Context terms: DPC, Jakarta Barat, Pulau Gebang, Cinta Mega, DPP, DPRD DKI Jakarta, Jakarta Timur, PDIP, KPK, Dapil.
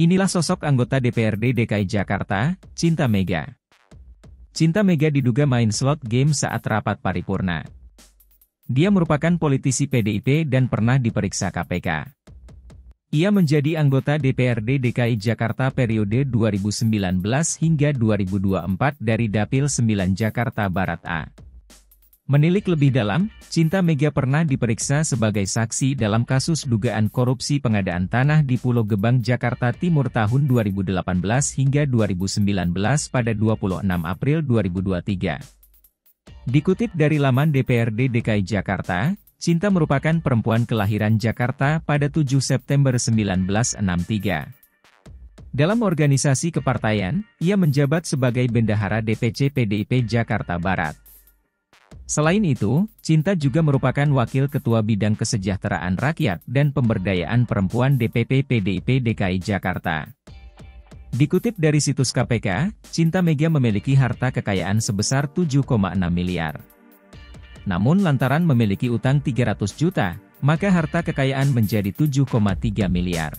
Inilah sosok anggota DPRD DKI Jakarta, Cinta Mega. Cinta Mega diduga main slot game saat rapat paripurna. Dia merupakan politisi PDIP dan pernah diperiksa KPK. Ia menjadi anggota DPRD DKI Jakarta periode 2019 hingga 2024 dari Dapil 9 Jakarta Barat A. Menilik lebih dalam, Cinta Mega pernah diperiksa sebagai saksi dalam kasus dugaan korupsi pengadaan tanah di Pulau Gebang, Jakarta Timur tahun 2018 hingga 2019 pada 26 April 2023. Dikutip dari laman DPRD DKI Jakarta, Cinta merupakan perempuan kelahiran Jakarta pada 7 September 1963. Dalam organisasi kepartaian, ia menjabat sebagai bendahara DPC PDIP Jakarta Barat. Selain itu, Cinta juga merupakan Wakil Ketua Bidang Kesejahteraan Rakyat dan Pemberdayaan Perempuan DPP PDIP DKI Jakarta. Dikutip dari situs KPK, Cinta Mega memiliki harta kekayaan sebesar 7,6 miliar. Namun lantaran memiliki utang 300 juta, maka harta kekayaan menjadi 7,3 miliar.